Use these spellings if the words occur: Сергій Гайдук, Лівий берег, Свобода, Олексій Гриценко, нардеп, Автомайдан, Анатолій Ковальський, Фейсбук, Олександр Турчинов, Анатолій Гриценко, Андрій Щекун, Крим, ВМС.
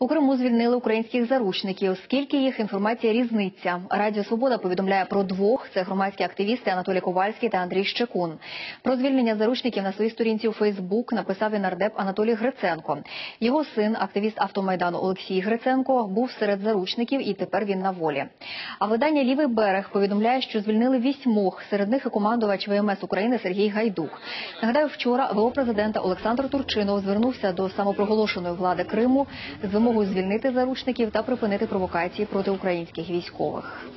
У Криму звільнили українських заручників, оскільки їх інформація різниться. Радіо «Свобода» повідомляє про двох – це громадські активісти Анатолій Ковальський та Андрій Щекун. Про звільнення заручників на своїй сторінці у Фейсбук написав і нардеп Анатолій Гриценко. Його син, активіст Автомайдану Олексій Гриценко, був серед заручників і тепер він на волі. А видання «Лівий берег» повідомляє, що звільнили 8, серед них і командувач ВМС України Сергій Гайдук. Нагадаю, вчора ВО президента Олександр Турчинов звернувся до самопроголошеної влади Криму з вимогою звільнити заручників та припинити провокації проти українських військових.